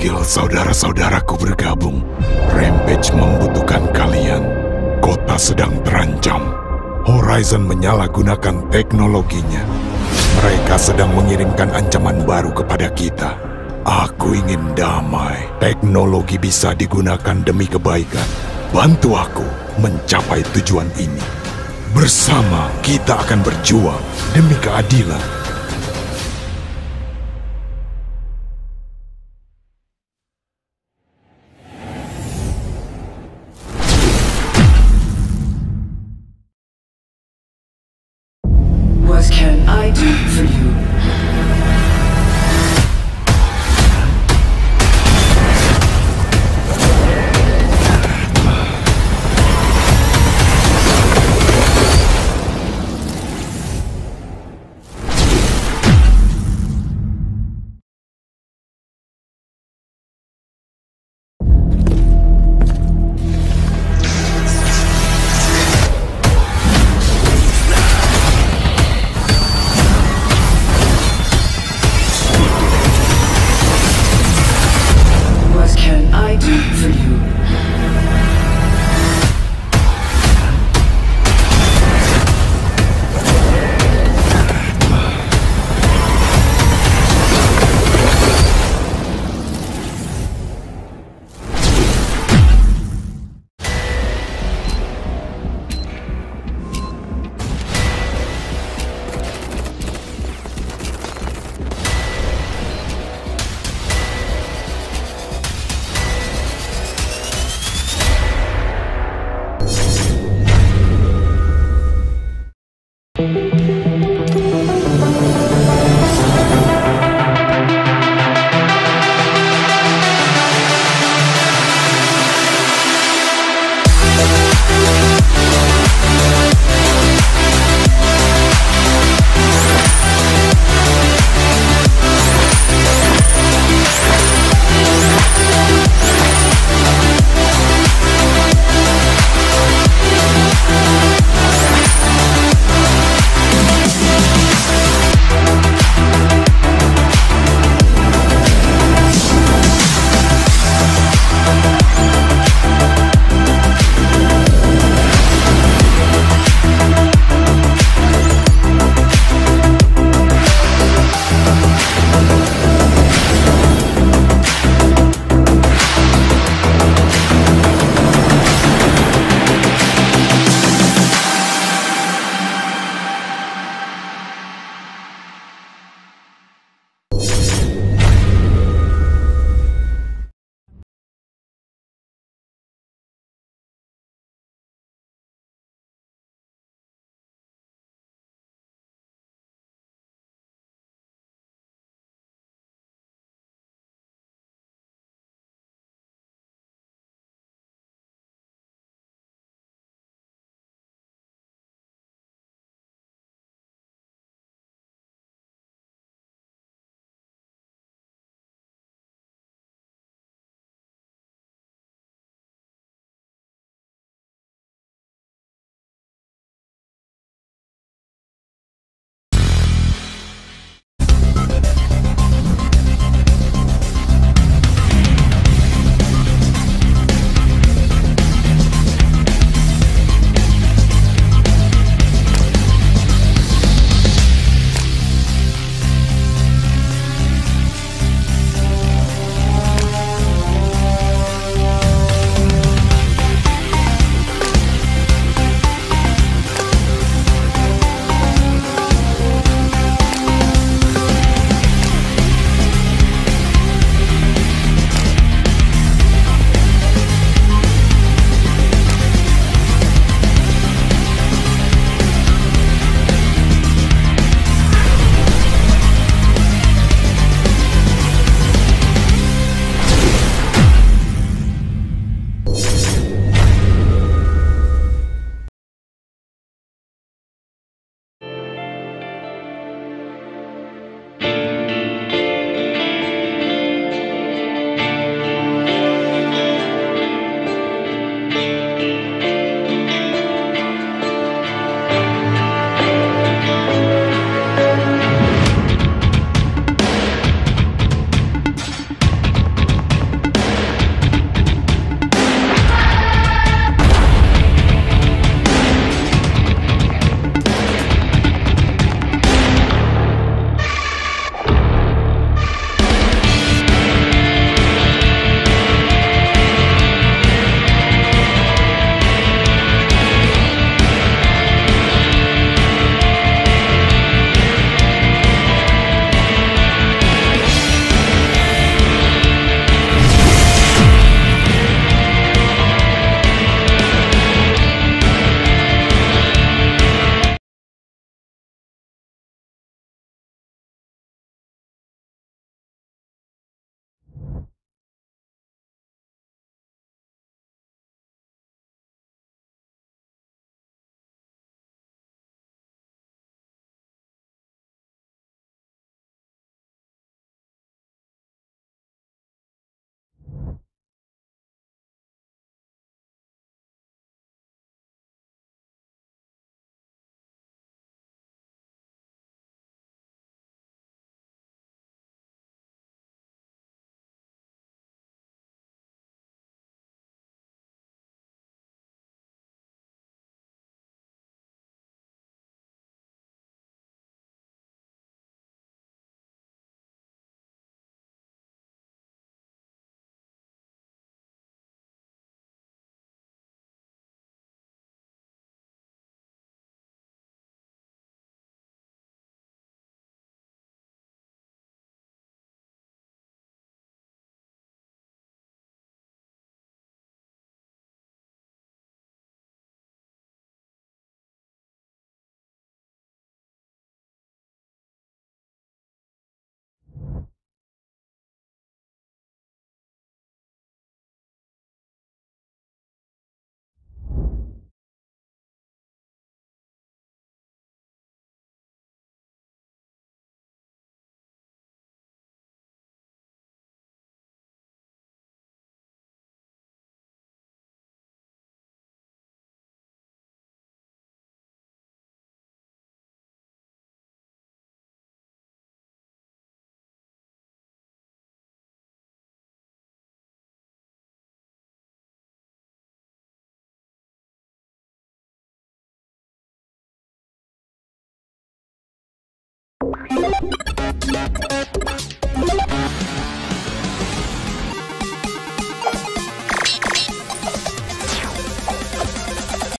memanggil saudara-saudaraku bergabung. Rampage membutuhkan kalian. Kota sedang terancam. Horizon menyalahgunakan teknologinya. Mereka sedang mengirimkan ancaman baru kepada kita. Aku ingin damai. Teknologi bisa digunakan demi kebaikan. Bantu aku mencapai tujuan ini. Bersama kita akan berjuang demi keadilan.